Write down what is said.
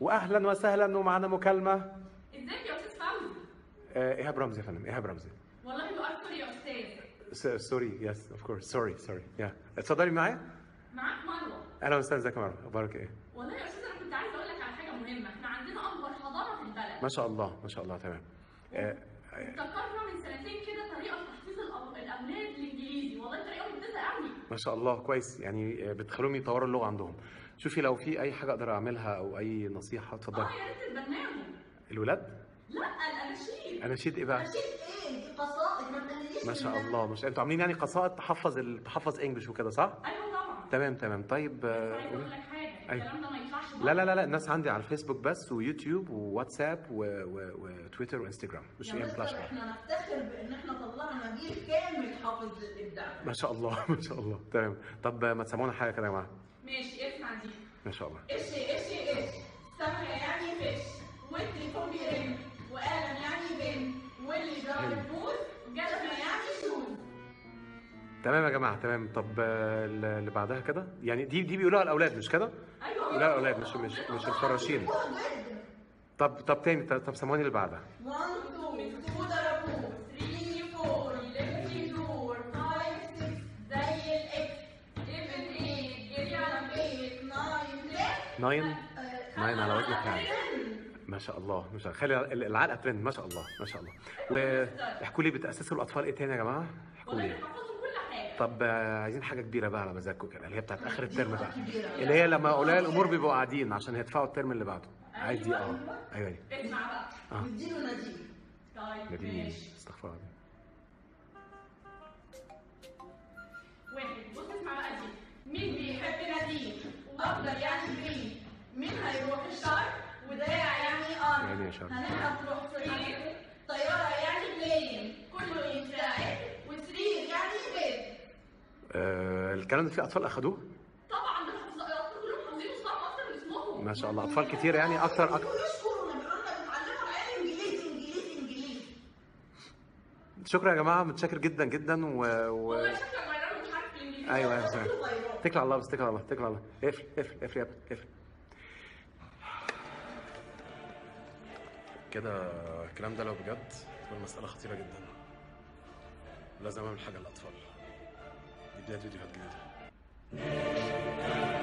واهلا وسهلا ومعنا مكالمه. ازيك يا استاذ رمزي؟ ايهاب رمزي يا فندم. ايهاب رمزي. والله يو ار سوري يا استاذ. سوري يس اوف كورس سوري يا. اتفضلي معايا. معاك مروه. اهلا وسهلا. ازيك يا مروه؟ اخبارك ايه؟ والله يا استاذ انا كنت عايزه اقول لك على حاجه مهمه، احنا عندنا اكبر حضاره في البلد. ما شاء الله ما شاء الله تمام. افتكرنا من سنتين كده طريقه في تحفيظ الاولاد الانجليزي، والله طريقه ممتازه قوي. ما شاء الله كويس، يعني بتخلوهم يطوروا اللغه عندهم. شوفي لو في اي حاجه اقدر اعملها او اي نصيحه اتفضلي. يا ريت تتبناهم. الولاد؟ لا الاناشيد. اناشيد ايه بقى؟ اناشيد ايه؟ دي قصائد ما تقلليش. ما شاء الله ما شاء الله، انتوا عاملين يعني قصائد تحفظ انجلش وكده صح؟ ايوه طبعا. تمام طيب. عايز اقول لك حاجه، الكلام ده ما ينفعش. لا الناس عندي على الفيسبوك بس ويوتيوب وواتساب وتويتر وانستجرام، مش يعني احنا نفتخر بان احنا طلعنا جيل كامل حافظ للابداع. ما شاء الله ما شاء الله تمام. طب ما تسمعونا حاجه كده يا جماعه. ماشي اسمع دي. ما شاء الله. ايش سمكه يعني فيش، والتليفون بيرن، وقلم يعني بن، واللي جرى الفوز جزمه يعني شوز. تمام يا جماعه تمام. طب اللي بعدها كده يعني دي بيقولوها الاولاد مش كده؟ ايوه لا الاولاد مش الفراشين. طب تاني. طب سمعوني اللي بعدها. 1 2 2 ضربوه 3 4 ليفت دور 5 6 زي الاكس 7 8 جري على 8 9 على وجه الفعل. ما شاء الله خلي العلقه ترند. ما شاء الله. واحكوا لي بتاسسوا الاطفال ايه تاني يا جماعه؟ احكوا لي. طب عايزين حاجه كبيره بقى على مزاجكم كده، اللي هي بتاعت اخر الترم بقى، اللي هي لما اولياء الامور بيبقوا قاعدين عشان هيدفعوا الترم اللي بعده. عايز دي ايوه دي. اسمع بقى. نديله نديل. طيب ماشي. استغفر الله. واحد بص اسمع بقى دي. مين بيحب نديل؟ اخضر يعني جرين. مين هيروح الشر؟ وداع يعني ارض. يعني يا شر. هنلعب تروح طياره. طياره يعني بلين. كله يتراعي. وسرير يعني بيت. الكلام ده في اطفال اخدوه؟ طبعا ده اطفال كلهم حافظينه صح اكتر من اسمهم. ما شاء الله اطفال كتير يعني اكتر. انجليزي. شكرا يا جماعه، متشكر جدا جدا والله شكرا غيران مش عارف الانجليزي. ايوه اتكل على الله بس، اتكل على الله. اقفل يا ابني اقفل. كده الكلام ده لو بجد تبقى المساله خطيره جدا. لازم اعمل حاجه للاطفال. بداية فيديوهات جديدة.